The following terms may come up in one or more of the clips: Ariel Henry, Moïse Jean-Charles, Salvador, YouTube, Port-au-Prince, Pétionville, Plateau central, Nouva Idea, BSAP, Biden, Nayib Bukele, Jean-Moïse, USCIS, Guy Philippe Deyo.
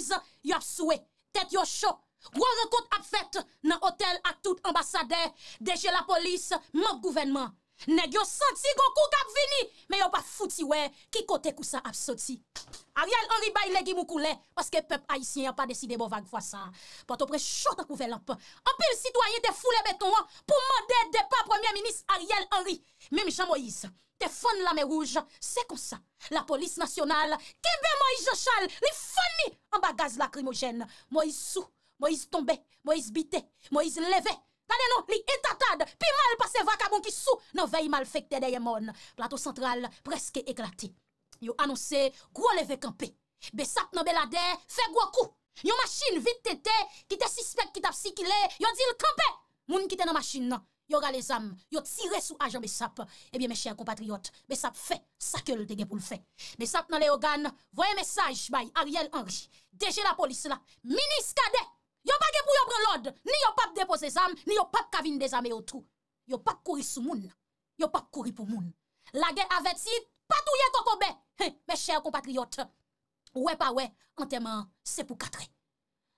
Moïse, y a soué, tête yo chaud. Gros rencontre a fait dans hôtel à tout ambassadeur, DG la police, membre gouvernement. Nèg yo senti gon kou k'ap vini, mais yo pas fouti ouais, qui côté kou ça a sorti. Ariel Henry bay nèg mou koulé parce que peuple haïtien a pas décidé bon vague fois ça. Port-au-Prince chaud tan couvert lampe. En pile citoyen te foulé béton pour demander départ premier ministre Ariel Henry, même Jean-Moïse. Te fond la mer rouge, c'est comme ça. La police nationale, kembe Moïse Jean-Charles, li fonni en bagage lacrymogène. Moïse sou, Moïse tombé, Moïse bité, Moïse levé. Tade non, li etatade, pi mal passe vagabond qui sou, nan veille malfecté derrière mon. Plateau central presque éclaté. Yo annoncé gros levé campé. BSAP nan belade, fait gros coup. Yon machine vite tété, qui te suspect qui t'a psikile, yo dit le campé. Moun qui te nan machine nan. Y'aura les âmes, y'ont tiré sous agent BSAP. Eh bien, mes chers compatriotes, BSAP fait ça que le dégât pour le fait. BSAP dans les organes, voyez message by Ariel Henry. DG la police là, ministre cadet. Y'ont pas que pour y'ont prendre l'ordre, ni y'ont pas déposer âmes, ni y'ont pas cavine des âmes au trou. Y'ont pas courir sous moun, y'ont pas courir pour moun. La guerre avec si, pas tout y'a kokobé. Mes chers compatriotes, ouais pas ouais, enterrement, c'est pour 4 ans.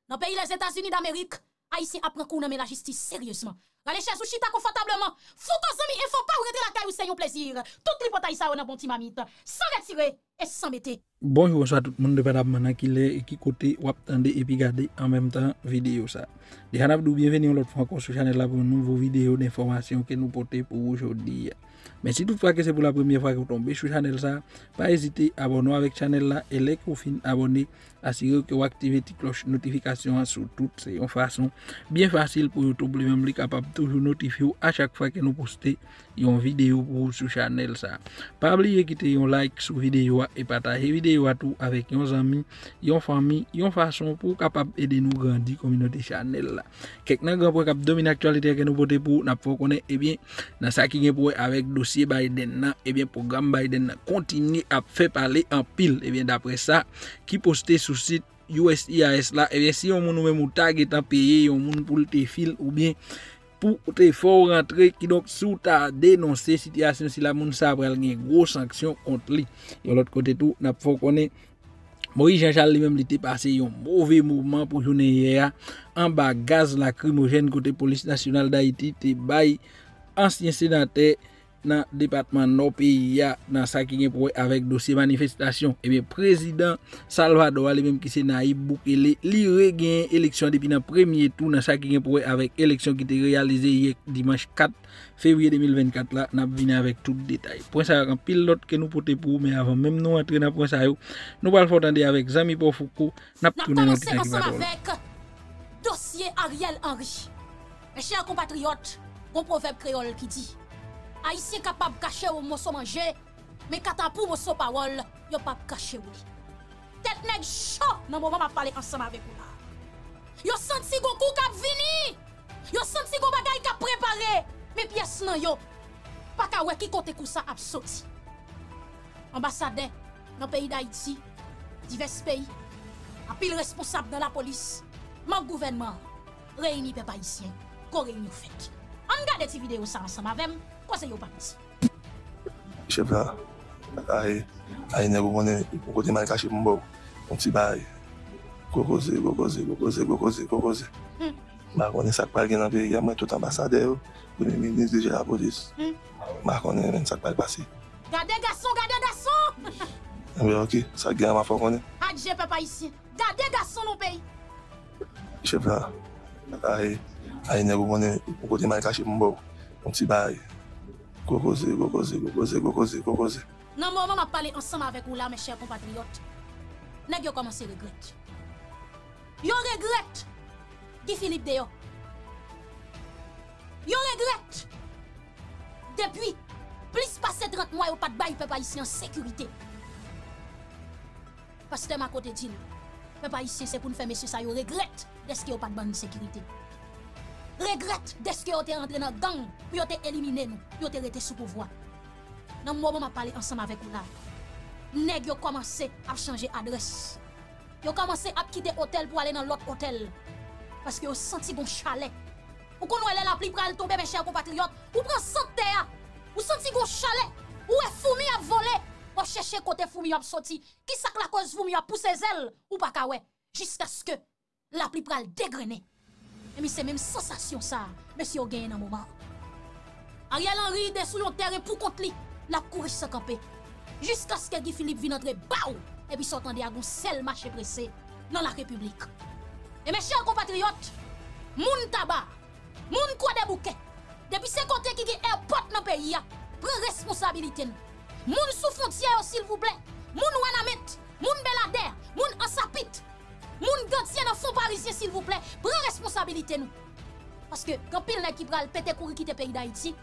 Dans le pays les États-Unis d'Amérique, Haïti apprend qu'on nomme la justice sérieusement. Allez chez vous chita confortablement. Fou konsomi et faut pas rentrer la caille ou c'est un plaisir. Toute l'hypothèse ça on a bon petit mamite. Sans retirer et sans mettre. Bonjour, bonsoir tout le monde de Panamana qui est qui côté ou attendre et puis regarder en même temps vidéo ça. Déjà n'abdou bienvenue l'autre fois encore sur channel là pour une nouvelle vidéo d'information que nous portons pour aujourd'hui. Mais si toutefois que c'est pour la première fois que vous tombez sur channel ça, pas hésiter à abonner avec channel là et les confins abonner, assurez que vous activez la cloche notification sur toutes ces façons bien facile pour YouTube même les capable toujours notifier à chaque fois que nous postons une vidéo pour sur channel ça. Pas oublier quitter un like sur vidéo et partager vidéo à tout avec vos amis, vos famille, vos façon pour capable aider nous grandir communauté channel là. Quelqu'un grand pour capable dominer actualité que nous voter pour n'a pas connaître et bien dans ça qui est pour avec dossier Biden, et bien programme Biden continue à faire parler en pile. Et bien d'après ça, qui postait sur site USCIS là, et bien si on nous même tag est en payé, on moun pour te fil ou bien pour te fort rentrer qui donc sous ta dénoncé situation si la moun sa pral gen gros sanction contre lui. Et l'autre côté tout, n'a pas connait Moïse Jean-Charles lui-même était passé un mauvais mouvement pour journée hier en bas gaz lacrymogène côté police nationale d'Haïti te bail ancien sénateur dans le département nord pays dans ça qui est pour avec dossier manifestation. Et bien président Salvador lui même qui c'est Nayib Bukele li regagne élection depuis dans premier tour dans ça qui est pour avec élection qui était réalisée dimanche 4 février 2024 là n'a venir avec tout détail point ça en pile l'autre que nous porter pour mais avant même nous entrer dans point ça nous va faut attendre avec Zami Pofouko n'a tourner avec dossier Ariel Henry. Mes chers compatriotes, un proverbe créole qui dit Haïtien capable de cacher ou mosso manger, mais katapou mosso parole, yo pas cacher ou. Tête nèg chaud dans moment m'a parler ensemble avec vous là. Yo senti gon kou k'ap vini. Yo senti gon bagay k'ap préparé, mais pièce nan yo pas ka wè ki côté kou ça a sorti. Ambassadeur dans pays d'Haïti, divers pays, a pile responsable dans la police, mon gouvernement réuni peuple haïtien, qu'on réuni fait. On regarde cette vidéo ça ensemble avec moi. Chef là, aïe n'est pas connu, côté mal caché mon beau, on s'y baille, cocosé. Ma connaît ça pas dans pays, moi tout ambassadeur, premier ministre de la police. Ma connaît même ça pas passé. Gardez garçon. Mais OK, ça gagne ma faut connaît. Ah je peux pas ici. Gardez garçon non pays. Chef là, aïe n'est pas connu, côté mal caché mon beau, on s'y baille. Cocosé. Non, maman m'a parlé ensemble avec vous là, mes chers compatriotes. Nèg yo commencé regrette. Yo regrette Guy Philippe Deyo. Yo regrette depuis plus passé 30 mois ou pas de bail peuple haïtien en sécurité. Parce que ma côté dit peuple haïtien c'est pour nous faire messieurs ça yo regrette d'est-ce qu'il y a pas de bonne sécurité. Regrette de ce que vous êtes rentré dans la gang, puis vous êtes éliminé nous, vous êtes resté sous pouvoir. Dans le moment où je parle ensemble avec vous là, nèg yo commencé à changer d'adresse. Yo commencé à quitter l'hôtel pour aller dans l'autre hôtel. Parce que vous senti bon chalet. Ou quand vous allez la pluie pour aller tomber, mes chers compatriotes, vous prenez santé, vous senti bon chalet, ou est fourmi à voler, vous cherchez côté fourmi à sortir. Qui sac la cause fourmi à pousser ailes, ou pas kawé. jusqu'à ce que la pluie pral dégrener. Et c'est même sensation ça, monsieur gagne dans moment. Ariel Henry est sous le terrain pour contre lui, la courir sans camper. Jusqu'à ce que Guy Philippe vienne entrer baou et puis s'entende à un seul marché pressé dans la République. Et mes chers compatriotes, moun tabac, moun quoi de bouquet, depuis ces côtés qui est airport dans le pays, prenez responsabilité. Moun sous frontière, s'il vous plaît, moun Wanamet, moun Belader, moun Ansapit, moun Gantien dans fond parisien, s'il vous plaît, prenez responsabilité nous. Parce que quand pile nèg qui pral pété courir quitter pays d'Haïti,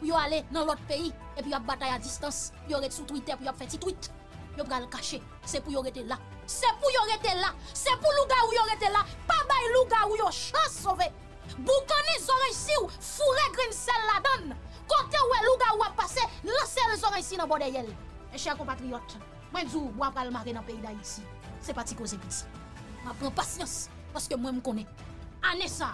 pour aller dans l'autre pays et puis y a bataille à distance, y aurait sur Twitter pour y a fait petit tweet, y a le cacher, c'est pour y aurait été là. C'est pour y aurait été là, c'est pour louga ou y aurait été là, pas bay louga ou yo chance sauver. Boucaner oreilles si ou fourrer grain sel la donne. Côté où louga ou a passé, lancer les oreilles si dans bordel. Mes chers compatriotes, moi dis ou bois pral marrer dans pays d'Haïti. C'est parti causer petit. M'a prend patience parce que moi me connais. Année ça.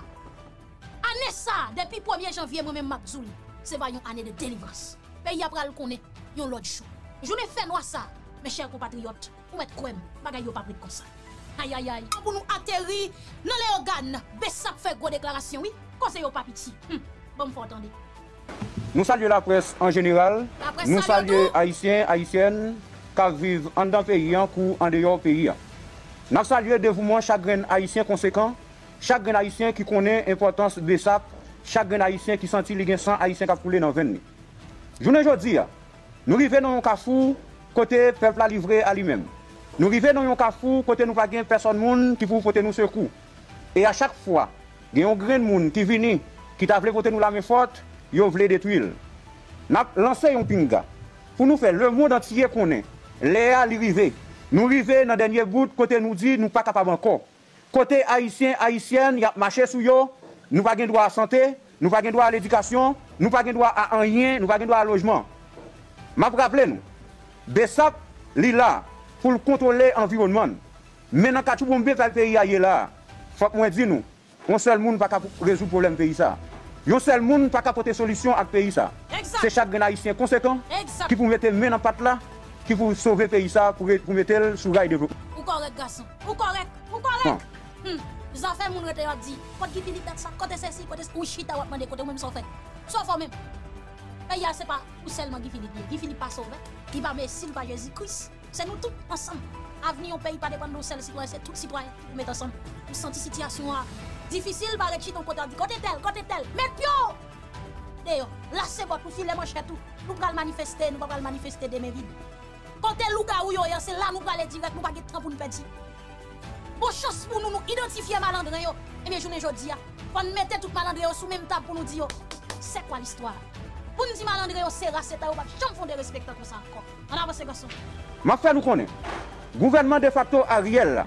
Année ça, depuis 1er janvier, moi-même, Mabzoul, c'est pas une année de délivrance. Pays après le connaît, yon l'autre chou. Je ne fais noir ça, mes chers compatriotes, pour être quoi, bagaille pas pris comme ça. Aïe aïe aïe. Pour nous atterrir dans les organes, BSAP fait gros déclaration, oui, conseil pas petit. Bon, faut attendre. Nous saluons la presse en général, nous saluons Haïtiens, Haïtiennes, qui vivent en dans pays, en cours, en dehors pays. Nous saluons dévouement chagrin haïtien conséquent. Chaque haïtien qui connaît l'importance de BSAP, chaque haïtien qui sentit les 100 haïtiens qui a coulé dans 20 000. Je veux dire, nous arrivons dans un carrefour côté peuple a livré à lui-même. Nous arrivons dans un carrefour côté nous pas gain personne qui pour porter nous secours. Et à chaque fois, il y a un grain de monde qui vient, qui t'a voulu porter nous la main forte, il voulait détruire. Nous lançons un pinga pour nous faire le monde entier connaît. L'air arrivé. Nous arrivons dans le dernier bout côté nous dit nous pas capable encore. Côté haïtien, haïtienne, y a marché sous yo, nous pas gain droit à santé, nous pas gain droit à l'éducation, nous pas gain droit à rien, nous pas gain droit à logement. M'a rappelé nous, BSAP li là pour contrôler l'environnement. Mais dans katou bombe pa pays a là, faut moi dire nous, on seul monde pas capable résoudre problème pays ça. Yon seul monde pas capable porter solution à pays ça. C'est chaque haïtien conséquent qui pour mettre main dans patte là, qui pour sauver pays ça pour mettre sous rail développement. Ou correct garçon, ou correct, ou correct. Vous avez fait mon retrait à dire, quand il finit ça, quand c'est ceci, quand c'est ouchi, t'as demandé, quand même sans fait. Sauf même. Et il c'est pas ou seulement qui finit pas sauvé, qui va mais s'il va Jésus-Christ, c'est nous tous ensemble. Avenir au pays pas dépendre de seul citoyen, c'est tous citoyens qui mettent ensemble. Nous sentons situation difficile par rechi ton côté dit côté tel, mais pio. D'ailleurs, là c'est votre filet manche tout. Nous pas le manifester, nous pas le manifester des mains vides. Côté louga ou yo, c'est là nous pas les direct, nous pas de temps pour nous perdre. Bon chance pour nous, nous identifier malandré yo. Et bien, journée jodi a, pour nous mettre tout malandré yo sous même table pour nous dire c'est quoi l'histoire. Pour nous dire malandré yo c'est race, c'est ta ou pas jamais fondé respect comme ça encore. On avance garçon. M'a fait nous connaît. Gouvernement de facto Ariel.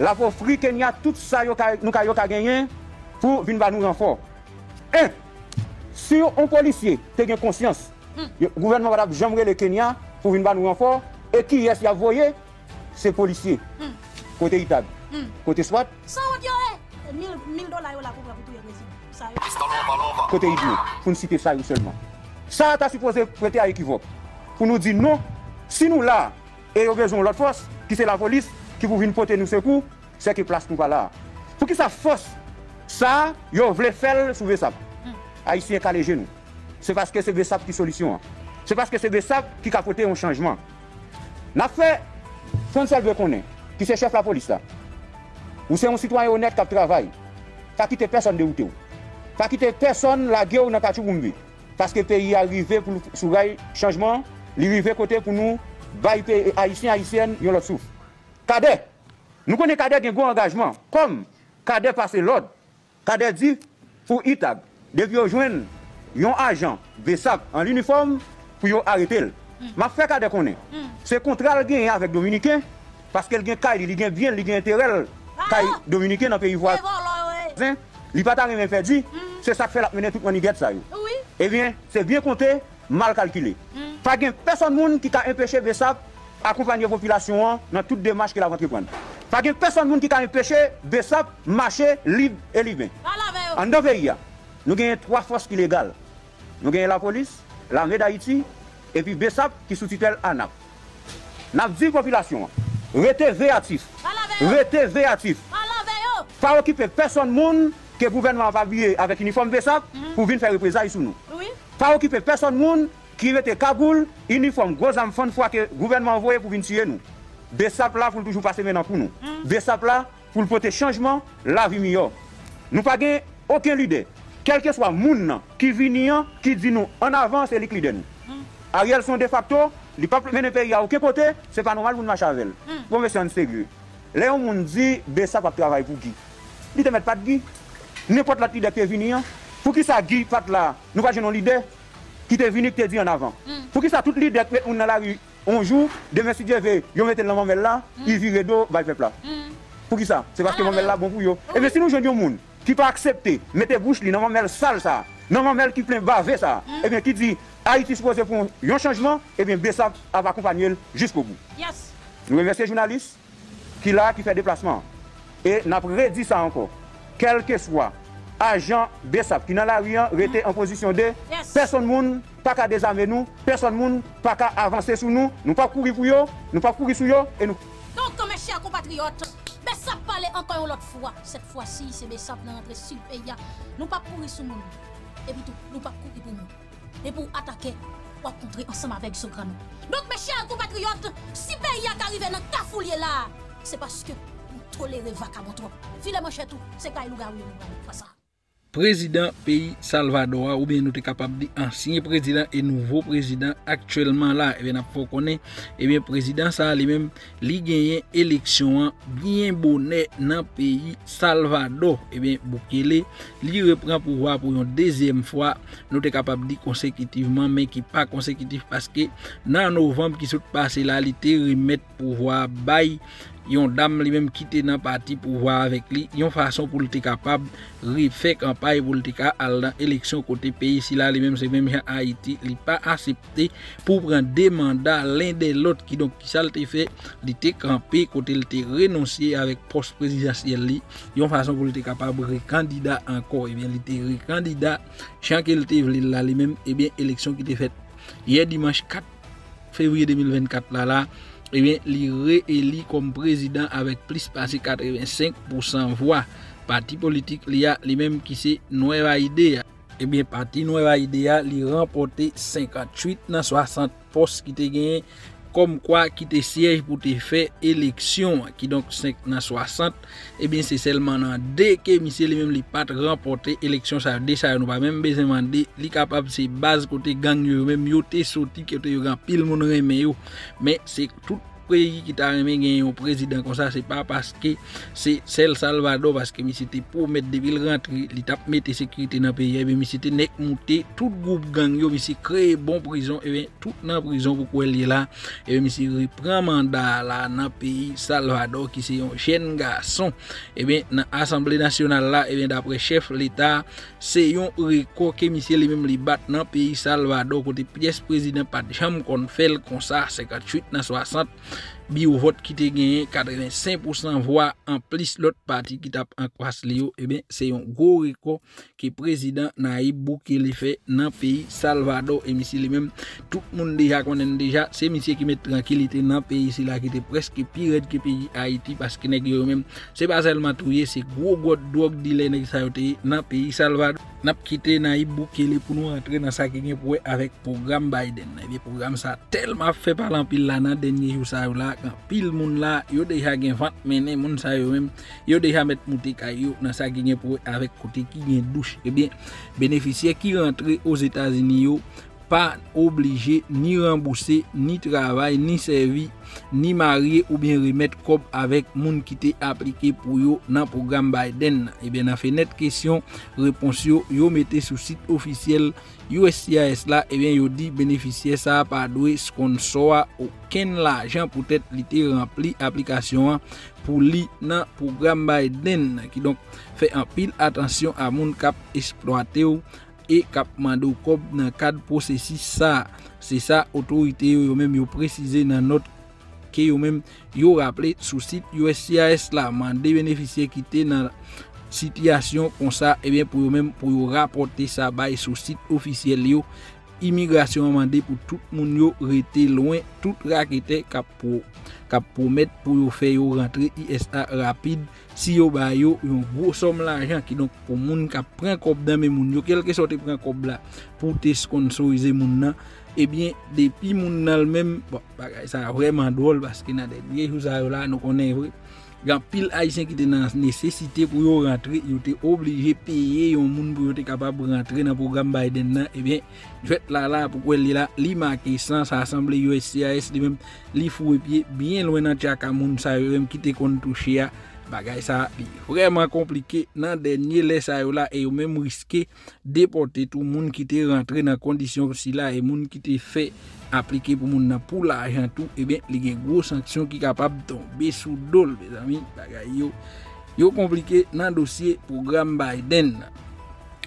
La pour free Kenya tout ça yo nous ka yo ka gagner pour venir ba nous renfort. Un si un policier te gagne conscience. Le gouvernement va jamais le Kenya pour venir ba nous renfort et qui est y a voyé c'est policier. Côté Itab, côté SWAT, $1000 là pour le président. Côté idiot, pour nous citer ça seulement. Ça, t'as supposé prêter à équivoque. Pour nous dire non, si nous là, et nous avons l'autre force, qui c'est la police, qui vous vient porter nous secours, c'est qui place nous pas là. Pour qui ça force, ça, vous voulez faire sous BSAP. Haïtien qui a les genoux. C'est parce que c'est BSAP qui solution. C'est parce que c'est BSAP qui a apporté un changement. N'a fait, François veut qu'on ait. Qui c'est chef de la police là? Ou c'est un citoyen honnête qui travaille. Pas quitter personne de route. Pas quitter personne la guerre dans Kachouboumbi. Parce que le pays est arrivé pour le changement, il est arrivé côté pour nous, les Haïtiens, Haïtiennes, ils ont l'autre souffle. Cadet, nous connaissons Cadet qui a un grand engagement. Comme Cadet passe l'ordre, Cadet dit pour Itab, depuis rejoindre un agent BSAP en uniforme pour arrêter. Ma frère Cadet connaît. C'est contrat gagné avec Dominicain. Parce qu'elle a bien, il a intérêt à dominicain dans le pays voisin. Il n'a pas rien fait dire, c'est ça qui fait la mener tout le monde ça. Eh bien, c'est bien compté, mal calculé. Pas de personne qui a empêché BSAP d'accompagner la population dans toutes les démarches qu'elle a entreprises. Pas de personne qui a empêché BSAP de marcher libre et libre. En deux pays, nous avons trois forces illégales. Nous avons la police, l'armée d'Haïti et puis BSAP qui sous-tutelle ANAP. Nous avons dit population. Restez véatifs. Restez véatifs. Pas occuper personne monde que le gouvernement va habiller avec uniforme BSAP pour venir faire représailles sur nous. Pas occuper personne monde qui reste cagoule, uniforme, gros enfants de foi que le gouvernement envoyé pour venir tuer nous. BSAP là pour toujours passer maintenant pour nous. BSAP là pour porter changement, la vie meilleure. Nous n'avons pas aucun idée. Quel que soit le monde qui vient, qui dit nous en avance, c'est liquide nous. Ariel sont de facto, les peuples viennent pays à aucun côté, c'est pas normal pour nous marcher avec. Bon, monsieur, c'est sérieux. Là, on dit, BSAP va travailler pour qui? Il ne met pas de Guy. N'importe la idée qui est venue, pour qui ça Guy, pas là, nous pas gêner l'idée qui est venue, qui est dit en avant. Pour qui ça toute l'idée qui est dans la rue, on joue, demain si Dieu veut, ils mettent l'envers là, ils virent d'eau, ils peuple là. Pour qui ça? C'est parce que l'envers là bon pour eux. Et bien si nous joignons le monde qui peut accepter, mettez bouche li, dans le sale ça, dans le qui plein bavé ça, et bien qui dit Haïti se pose pour un changement, et bien BSAP va accompagner jusqu'au bout. Yes. Nous remercions les journalistes qui là, qui fait déplacement. Et nous avons redit ça encore. Quel que soit agent BSAP qui n'a la rien resté en position de personne moun pas qu'à désarmer nous, personne moun pas qu'à avancer sur nous, nous pas courir pour eux, nous pas courir sur eux et nous. Donc mes chers compatriotes, BSAP parle encore une autre fois. Cette fois-ci, c'est BSAP qui rentre sur le pays. Nous pas courir sur nous et puis tout, nous pas courir pour nous. Et pour attaquer, on va contrer ensemble avec ce grand. Donc mes chers compatriotes, si pays arrive dans le cafoulier là, c'est parce que tolérer vacabotro. Finalement, chez tout, c'est quand il nous gagne ça. Président pays Salvador, ou bien nous sommes capables de ancien président et nouveau président actuellement là, et bien nous faut connaître, et bien président ça lui-même, il gagne élection bien bonnet dans pays Salvador, et bien Bukele, il reprend pouvoir pour une deuxième fois, nous sommes capables de consécutivement, mais qui pas consécutif parce que dans novembre qui s'est passé là, il était remettre pouvoir bail. Yon dame lui même quitté dans parti pour voir avec lui yon façon pour être capable refaire campagne pour être capable dans élection côté pays si là lui même c'est même Haïti il pas accepté pour prendre des mandats l'un de l'autre qui donc qui ça le fait il était campé côté il était renoncé avec poste présidentiel li yon façon pour être capable recandidat encore et bien il était recandidat chaque il était là lui même et bien élection qui était faite hier dimanche 4 février 2024 là et eh bien, il réélit comme président avec plus de 85% voix. Parti politique, il y a les mêmes qui c'est Nouva Idea. Et eh bien, parti Nouva Idea, il remporté 58 dans 60 postes qui te gagné. Comme quoi qui te siège pour te faire élection qui donc 5 dans 60 et eh bien c'est seulement dans dès que monsieur lui-même les pas remporter élection ça déjà nous pas même besoin demander li capable c'est base côté gang même yo te sorti que te grand pile monde remé yo mais c'est tout pays qui t'a aimé gagner un président comme ça c'est pas parce que c'est El Salvador parce que monsieur te promet depuis il rentre il t'a mettre sécurité dans pays et bien monsieur te nek monter tout groupe gang yo monsieur créer bon prison et bien tout dans prison pour quoi il là et bien monsieur reprend mandat là dans pays Salvador qui c'est un jeune garçon et bien dans assemblée nationale là et bien d'après chef l'état c'est un record que monsieur lui même li bat dans pays Salvador côté pièce président pas jamais qu'on fait comme ça 58 dans 60 bio vote qui te gagné 85% voix en plus l'autre parti qui tape en croise Léo et bien c'est un gros record que président Nayib Bukele fait dans pays Salvador et monsieur lui même tout le monde déjà connaît déjà c'est monsieur qui met tranquillité dans pays ici là qui était presque pire que pays Haïti parce que nèg yo même c'est pas seulement touyer c'est gros drogue dealer nèg ça dans pays Salvador n'a quitté Nayib Bukele pour nous rentrer dans ça qui gagne pour avec programme Biden et bien programme ça tellement fait par l'empile là dans dernier jour ça là quand pile moun là yo déjà gen vente mené moun ça yo même yo déjà met mouté caillou dans ça qui gen pour avec côté qui gen douche et bien bénéficiaire qui rentre aux États-Unis yo pas obligé ni rembourser ni travail ni servi ni marié ou bien remettre comme avec moun qui t'est appliqué pour yo dans programme Biden et bien dans fenêtre question réponse yo mettez sur site officiel USCIS là et bien yo dit bénéficiaire ça pas doué sponsor aucun l'argent pour être li rempli application pour li dans programme Biden qui donc fait en pile attention à moun cap exploité et cap mando comme dans cadre processus ça c'est ça autorité yo même yo préciser dans notre que yo même yo rappelé sur site USCIS là mandé bénéficiaire qui était dans situation comme ça et bien pour yo même pour yo rapporter ça bail sur site officiel yo immigration mandé pour tout moun yo rete loin tout raquette cap promettre pour yo faire yo rentrer ISA rapide si yo ba yo yon gros somme l'argent qui donc pour moun cap prend cop dans mes moun yo quelque sorte prend cop là pour te sponsoriser moun nan et bien depuis moun nan le même bon bagay ça vraiment drôle parce que dans dernier jour ça là nous connaît grand pile haïtien qui était dans nécessité pour yo rentrer yo était obligé payer yon moun pour yo être capable rentrer dans programme Biden nan et bien fait là pour elle là li marqué sans ça semble USCIS lui même li fou pied bien loin dans tchaka moun ça même qui te kon toucher a bagay ça vraiment compliqué dans dernier les ça là et yo même risqué déporter tout moun qui te rentré dans condition si là et moun qui te fait appliquer pour moun nan pour l'argent tout et bien li gen gros sanction qui capable tomber sous dos mes amis bagay yo compliqué dans dossier programme Biden.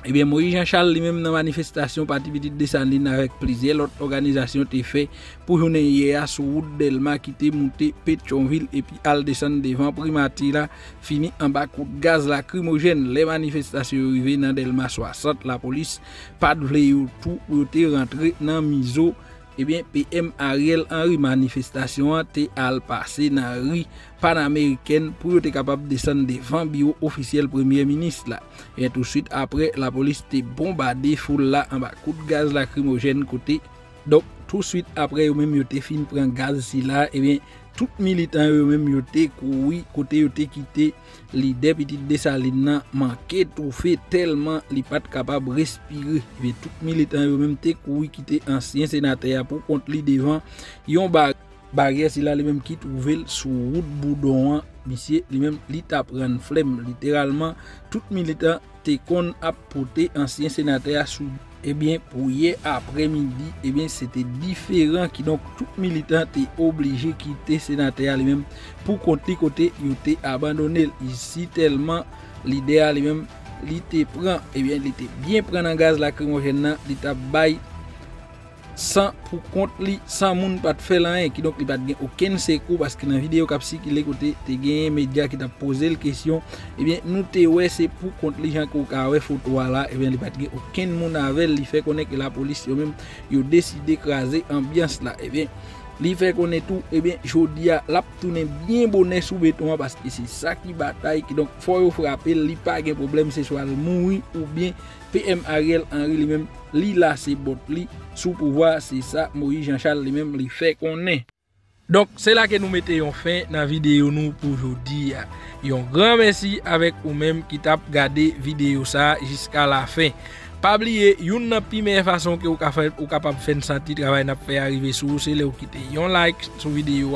Eh bien, Moïse Jean-Charles lui-même dans manifestation parti petite descendine avec plusieurs l'autre organisation t'est fait pour journée hier sur route Delma qui t'est monté Pétionville et puis al descendre devant Primati là fini en bas coup de gaz lacrymogène les manifestations arrivées dans Delma 60 la police pas de vle tout était rentré dans Mizo. Eh bien, PM Ariel Henry manifestation a été passé dans la rue panaméricaine pour être capable de descendre devant bureau officiel premier ministre là. Et tout de suite après, la police était bombardée foule là en bas coup de gaz lacrymogène côté. Donc tout de suite après, eux-mêmes ils étaient fin prend gaz si là. Eh bien, tout militant eux-mêmes ils étaient couru côté ils étaient quitté l'idée petite Dessalines manqué tout fait tellement les pas capable respirer. Eh bien, tout militant eux-mêmes étaient couru quitter ancien sénateur pour contre lui devant yon barrière si là les mêmes qui trouvaient sur route Boudon monsieur les mêmes li tap ran flemme littéralement tout militant te kon apporter ancien sénateur sous. Eh bien, pour hier après-midi, eh bien, c'était différent qui donc tout militant est obligé de quitter sénateur lui-même pour compter côté il était abandonné ici tellement l'idéal lui-même il te prend et bien il était bien prend en gaz lacrymogène il t'a bail sans pour compte lui sans monde pas de faire rien qui donc il pas de aucun secours parce que dans vidéo cap si qu'il côté tu gagne média qui t'a posé le question et bien nous te ouais c'est pour compte les gens qu'on ka ouais photo là et bien il pas de aucun monde avec il fait connaître que la police yo même yo décidé écraser ambiance là et bien il fait connaître tout et bien jodi a l'a tourner bien bonnet sous béton parce que c'est ça qui bataille qui donc faut frapper il pas de problème c'est soit mourir ou bien PM Ariel Henry lui-même li la c'est bot li sous pouvoir c'est ça Moïse Jean-Charles lui-même li fait qu'on est. Donc c'est là que nous mettons fin dans vidéo nous pour aujourd'hui. Un grand merci avec vous même qui t'a regardé vidéo ça jusqu'à la fin. Pas oublier une première façon que vous êtes capable de faire sentir travail n'a fait arriver sur vous c'est le quitter un like sur vidéo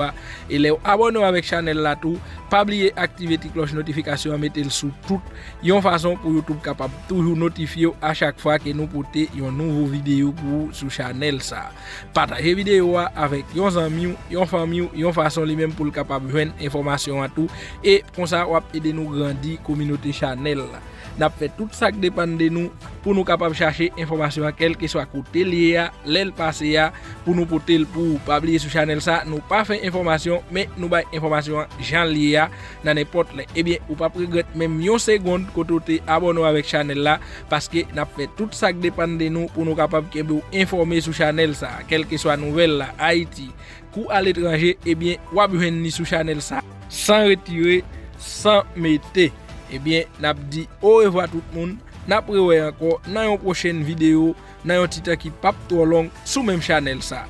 et les abonner avec channel là tout pas oublier activer la cloche notification mettez le sous tout une façon pour YouTube capable toujours notifier à chaque fois que nous porter une nouvelle vidéo pour sur channel ça partager vidéo avec vos amis vos famille une façon les mêmes pour capable joindre information à tout et comme ça on aider nous grandir communauté channel là. N'a fait tout ça qui dépend de nous pour nous capable chercher information à quel que soit côté lié l'aile passé pour nous porter pour pas oublier sur channel ça nous pas fait information mais nous bail information Jean lié dans n'importe et bien ou pas regret même une seconde côté abonné avec channel là parce que n'a fait tout ça qui dépend de nous pour nous capable informer sur channel ça quel que soit nouvelle là Haïti ou à l'étranger et bien ou a besoin ni sur channel ça sans retirer sans mettre. Eh bien, n'a dit au revoir tout le monde. N'a prévoyé encore dans une prochaine vidéo, dans un titre qui pas trop long sur même channel ça.